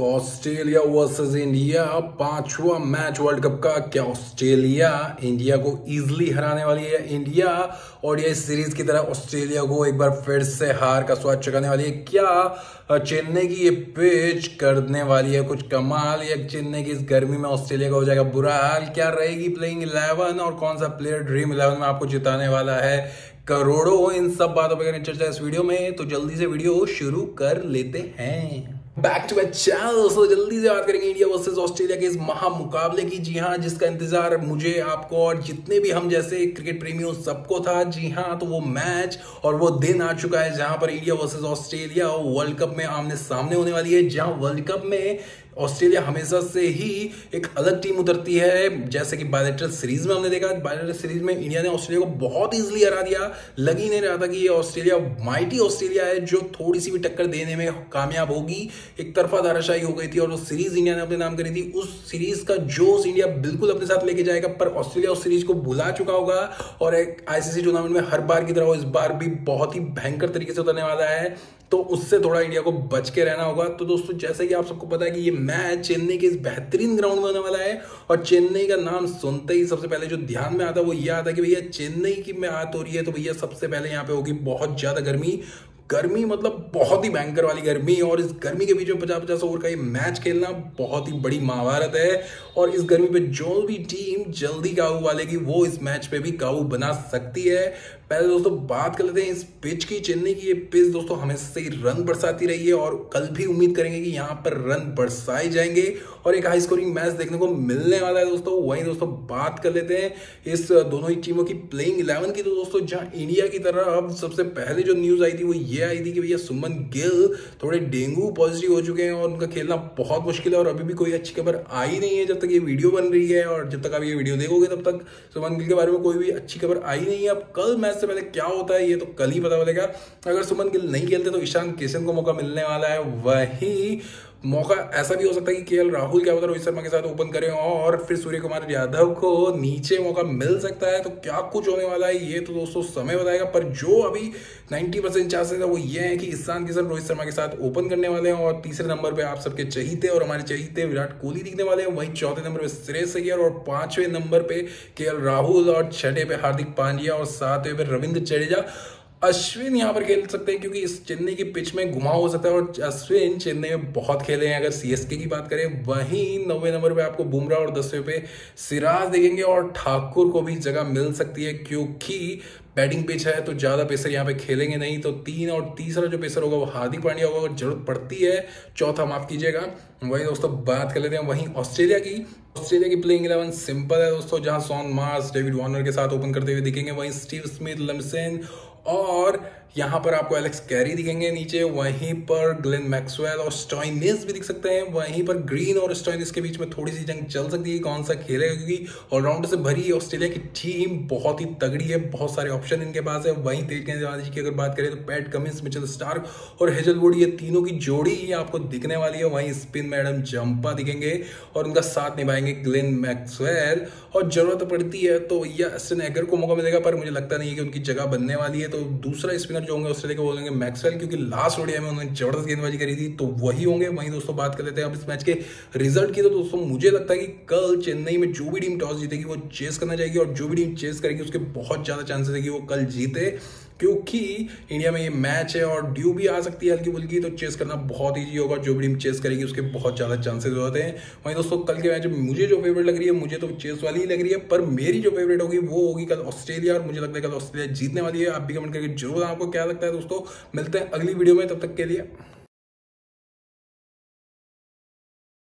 तो Australia versus India पांचवा match world cup का। क्या ऑस्ट्रेलिया इंडिया को इजीली हराने वाली है? इंडिया और ये सीरीज की तरह ऑस्ट्रेलिया को एक बार फिर से हार का स्वाद चखाने वाली है क्या? चेन्नई की ये पिच करने वाली है कुछ कमाल या चेन्नई की इस गर्मी में ऑस्ट्रेलिया का हो जाएगा बुरा हाल? क्या रहेगी प्लेइंग 11 और कौन सा प्लेयर ड्रीम 11 में आपको जिताने वाला है? करोड़ों इन सब बातों पर चर्चा इस वीडियो में, तो जल्दी से वीडियो शुरू कर लेते हैं। Back to channel. सो जल्दी से बात करेंगे इंडिया वर्सेस ऑस्ट्रेलिया के इस महामुकाबले की। जी हाँ, जिसका इंतजार मुझे, आपको और जितने भी हम जैसे क्रिकेट प्रेमियों सबको था। जी हाँ, तो वो मैच और वो दिन आ चुका है जहां पर India versus Australia world cup में आमने सामने होने वाली है। जहां वर्ल्ड कप में ऑस्ट्रेलिया हमेशा से ही एक अलग टीम उतरती है, जैसे कि बायलैटरल सीरीज में हमने देखा। बायलैटरल सीरीज में इंडिया ने ऑस्ट्रेलिया को बहुत इजीली हरा दिया। लग ही नहीं रहा था कि ये ऑस्ट्रेलिया माइटी ऑस्ट्रेलिया है जो थोड़ी सी भी टक्कर देने में कामयाब होगी। एक तरफा धाराशाही हो गई थी और उस सीरीज इंडिया ने अपने नाम करी थी। उस सीरीज का जोश इंडिया बिल्कुल अपने साथ लेके जाएगा, पर ऑस्ट्रेलिया उस सीरीज को भुला चुका होगा और एक आईसीसी टूर्नामेंट में हर बार की तरह वो इस बार भी बहुत ही भयंकर तरीके से उतरने वाला है। तो उससे थोड़ा इंडिया को बच के रहना होगा। तो दोस्तों, जैसे कि आप सबको पता है कि ये मैच चेन्नई के इस बेहतरीन ग्राउंड में होने वाला है और चेन्नई का नाम सुनते ही सबसे पहले जो ध्यान में आता है वो ये आता है कि भैया चेन्नई की में बात हो रही है तो भैया सबसे पहले यहाँ पे होगी बहुत ज़्यादा गर्मी। गर्मी मतलब बहुत ही भयंकर वाली गर्मी, और इस गर्मी के बीच में 50-50 ओवर का ये मैच खेलना बहुत ही बड़ी महाभारत है। और इस गर्मी पे जो भी टीम जल्दी काबू वालेगी वो इस मैच पे भी काबू बना सकती है। पहले दोस्तों बात कर लेते हैं इस पिच की। चेन्नई की ये पिच दोस्तों हमेशा से ही रन बरसाती रही है और कल भी उम्मीद करेंगे कि यहाँ पर रन बरसाए जाएंगे और एक हाई स्कोरिंग मैच देखने को मिलने वाला है दोस्तों। वहीं दोस्तों बात कर लेते हैं इस दोनों ही टीमों की प्लेइंग 11 की। तो दोस्तों जहाँ इंडिया की तरफ अब सबसे पहले जो न्यूज़ आई थी वो ये आई थी कि भैया सुमन गिल थोड़े डेंगू पॉजिटिव हो चुके हैं और उनका खेलना बहुत मुश्किल है। और अभी भी कोई अच्छी खबर आई नहीं है जब तक ये वीडियो बन रही है, और जब तक आप ये वीडियो देखोगे तब तक सुमन गिल के बारे में कोई भी अच्छी खबर आई नहीं है। अब कल मैच से पहले क्या होता है ये तो कल ही पता चलेगा। अगर सुमन गिल नहीं खेलते तो ईशान किशन को मौका मिलने वाला है। वहीं मौका ऐसा भी हो सकता है कि केएल राहुल क्या होता है रोहित शर्मा के साथ ओपन करें और फिर सूर्य कुमार यादव को नीचे मौका मिल सकता है। तो क्या कुछ होने वाला है ये तो दोस्तों समय बताएगा, पर जो अभी 90% चांसेस है वो ये है कि ईशान किशन रोहित शर्मा के साथ ओपन करने वाले हैं। और तीसरे नंबर पे आप सबके चहीते और हमारे चहीते विराट कोहली दिखने वाले हैं। वहीं चौथे नंबर पर श्रेयस अय्यर और पांचवें नंबर पर केएल राहुल और छठे पे हार्दिक पांड्या और सातवें पे रविंद्र जडेजा। अश्विन यहाँ पर खेल सकते हैं क्योंकि इस चेन्नई की पिच में घुमाव हो सकता है और अश्विन चेन्नई में बहुत खेले हैं अगर सीएसके की बात करें। वहीं 9वें नंबर पे आपको बुमराह और 10वें पे सिराज देखेंगे और ठाकुर को भी जगह मिल सकती है क्योंकि बैटिंग पिच है तो ज़्यादा पेसर यहाँ पे खेलेंगे नहीं। तो तीसरा जो पेसर होगा वो हार्दिक पांड्या होगा और जरूरत पड़ती है चौथा, माफ कीजिएगा। वहीं दोस्तों बात कर लेते हैं वहीं ऑस्ट्रेलिया की प्लेइंग 11 सिंपल है दोस्तों, जहाँ शॉन मार्श डेविड वार्नर के साथ ओपन करते हुए दिखेंगे। वहीं स्टीव स्मिथ लमसेन और यहाँ पर आपको एलेक्स कैरी दिखेंगे नीचे। वहीं पर ग्लेन मैक्सवेल और स्टॉइनिस भी दिख सकते हैं। वहीं पर ग्रीन और स्टॉइनिस के बीच में थोड़ी सी जंग चल सकती है कौन सा खेलेगा, क्योंकि ऑलराउंडर से भरी ऑस्ट्रेलिया की टीम बहुत ही तगड़ी है, बहुत सारे ऑप्शन इनके पास है। वहीं तेज गेंदबाजी की अगर बात करें तो पैट कमिंस, मिचेल स्टार्क और हेजलवुड, ये तीनों की जोड़ी ही आपको दिखने वाली है। वहीं स्पिन मैडम जंपा दिखेंगे और उनका साथ निभाएंगे ग्लेन मैक्सवेल, और जरूरत पड़ती है तो या अश्विन एगर को मौका मिलेगा, पर मुझे लगता नहीं है कि उनकी जगह बनने वाली है। तो दूसरा स्पिनर जो होंगे ऑस्ट्रेलिया के वो होंगे मैक्सवेल, क्योंकि लास्ट ओडीआई में उन्होंने जबरदस्त गेंदबाजी करी थी तो वही होंगे। वहीं दोस्तों बात कर लेते हैं अब इस मैच के रिजल्ट की। तो दोस्तों मुझे लगता है कि कल चेन्नई में जो भी टीम टॉस जीतेगी वो चेस करना चाहिए, और जो भी टीम चेस करेगी उसके बहुत ज़्यादा चांसेस है कि वो कल जीते, क्योंकि इंडिया में ये मैच है और ड्यू भी आ सकती है हल्की बुल्की, तो चेस करना बहुत ईजी होगा। जो भी टीम चेस करेगी उसके बहुत ज़्यादा चांसेस होते हैं। वहीं दोस्तों कल के मैच में मुझे जो फेवरेट लग रही है, मुझे तो चेस वाली ही लग रही है, पर मेरी जो फेवरेट होगी वो होगी कल ऑस्ट्रेलिया, और मुझे लगता है कल ऑस्ट्रेलिया जीतने वाली है। आप भी कमेंट करके जरूर आपको क्या लगता है दोस्तों। मिलते हैं अगली वीडियो में, तब तक के लिए।